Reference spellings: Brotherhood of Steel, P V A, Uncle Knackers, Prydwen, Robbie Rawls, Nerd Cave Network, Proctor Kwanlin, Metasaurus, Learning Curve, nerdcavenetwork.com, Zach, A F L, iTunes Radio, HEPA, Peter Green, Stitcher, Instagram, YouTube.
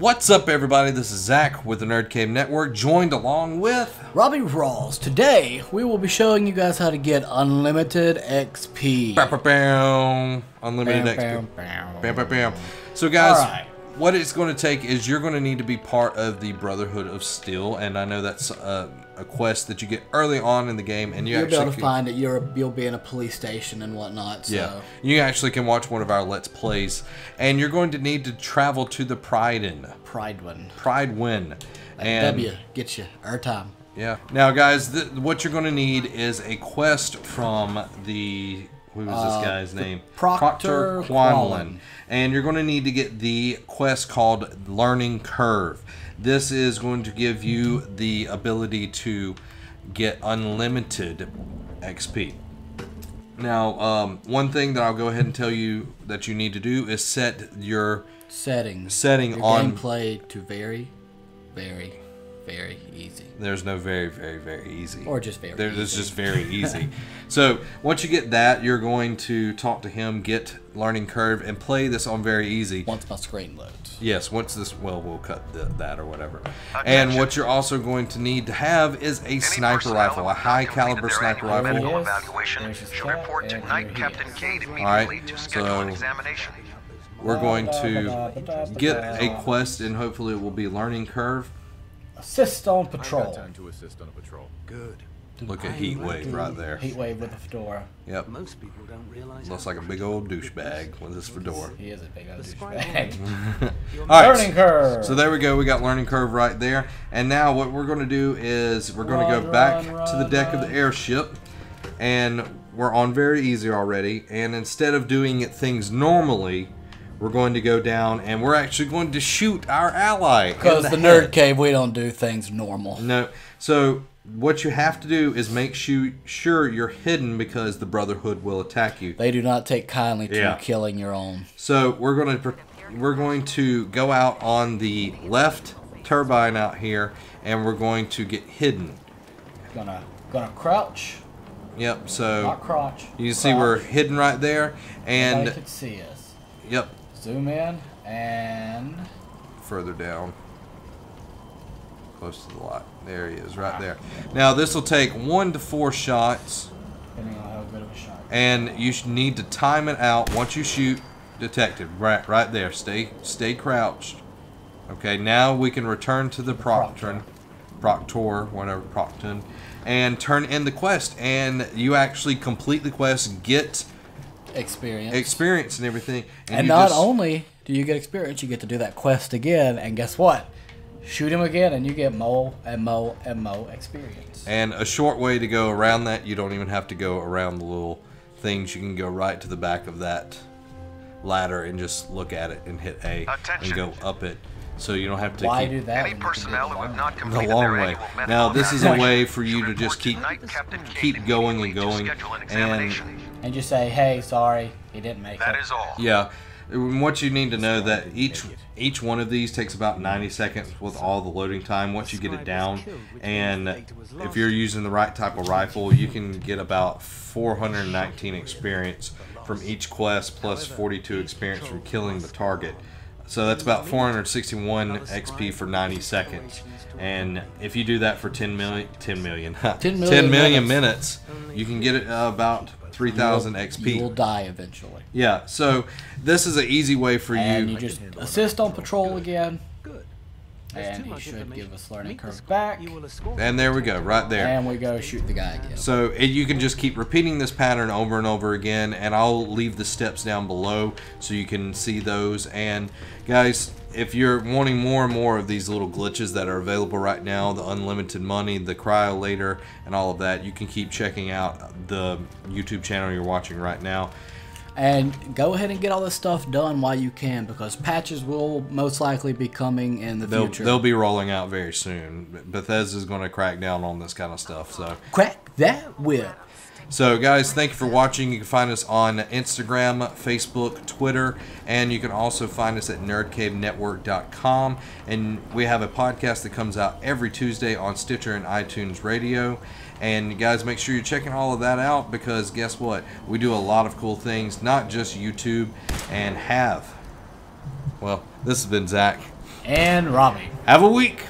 What's up, everybody? This is Zach with the Nerd Cave Network, joined along with Robbie Rawls. Today, we will be showing you guys how to get unlimited XP. Bow, bow, bow. Unlimited bow, XP. Bow, bow. Bow, bow, bow. So, guys, what it's going to take is you're going to need to be part of the Brotherhood of Steel, and I know that's a quest that you get early on in the game, and you'll actually be able to find it. You'll be in a police station and whatnot. So. Yeah, you actually can watch one of our Let's Plays, and you're going to need to travel to the Prydwen. And W gets you our time. Yeah. Now, guys, what you're going to need is a quest from the. What was this guy's name? Proctor Kwanlin. And you're going to need to get the quest called Learning Curve. This is going to give you the ability to get unlimited XP. Now, one thing that I'll go ahead and tell you that you need to do is set your setting on gameplay to very, very easy. There's no very, very easy. Or just very easy. It's just very easy. So once you get that, you're going to talk to him, get Learning Curve, and play this on very easy. Once my screen loads. Yes, once this, well, we'll cut that or whatever. And what you're also going to need to have is a sniper rifle, a high caliber sniper rifle. Alright, so we're going to get a quest, and hopefully it will be Learning Curve. Assist on patrol. I got time to assist on a patrol. Good. Look at Heatwave right there. Heatwave with a fedora. Yep. Most people don't realize. Looks like a big old douchebag with his fedora. He is a big old douchebag. All right. Learning Curve. So there we go. We got Learning Curve right there. And now what we're going to do is we're going to go back to the deck of the airship, and we're on very easy already. And instead of doing things normally, we're going to go down, and we're actually going to shoot our ally. Because the Nerd Cave, we don't do things normal. No. So what you have to do is make sure you're hidden, because the Brotherhood will attack you. They do not take kindly to killing your own. So we're going to go out on the left turbine out here, and we're going to get hidden. Gonna crouch. Yep. So not crouch. You can see we're hidden right there, and they could see us. Yep. Zoom in, and further down, close to the light. There he is, right there. Now this will take 1 to 4 shots, depending on how good of a shot. And you need to time it out. Once you shoot, detected. Right there. Stay crouched. Okay. Now we can return to the Proctor, and turn in the quest. And you actually complete the quest. Get experience and everything, and not only do you get experience, you get to do that quest again, and guess what, shoot him again, and you get mo experience. And a short way to go around that, you don't even have to go around the little things, you can go right to the back of that ladder and just look at it and hit A. Attention. And go up it, so you don't have to do that. Any personnel who have not completed their annual medical. Now this is a way for you to just keep going and going, and just say, hey, sorry, he didn't make it. That is all. Yeah. What you need to know that each one of these takes about 90 seconds with all the loading time once you get it down. And if you're using the right type of rifle, you can get about 419 experience from each quest, plus 42 experience from killing the target. So that's about 461 XP for 90 seconds. And if you do that for 10 million minutes, you can get it about 3,000 XP. You will die eventually. Yeah, so this is an easy way for you. And you just assist on patrol again. Good. And he should give us Learning Curve back. And there we go, right there. And we go shoot the guy again. So you can just keep repeating this pattern over and over again, and I'll leave the steps down below so you can see those. And guys, if you're wanting more and more of these little glitches that are available right now, the unlimited money, the cryo later, and all of that, you can keep checking out the YouTube channel you're watching right now. And go ahead and get all this stuff done while you can, because patches will most likely be coming in the future. They'll be rolling out very soon. Bethesda's going to crack down on this kind of stuff. So crack that whip. So guys, thank you for watching. You can find us on Instagram, Facebook, Twitter, and you can also find us at nerdcavenetwork.com. And we have a podcast that comes out every Tuesday on Stitcher and iTunes Radio. And guys, make sure you're checking all of that out, because guess what? We do a lot of cool things, not just YouTube. Well, this has been Zach. and Robbie. Have a week.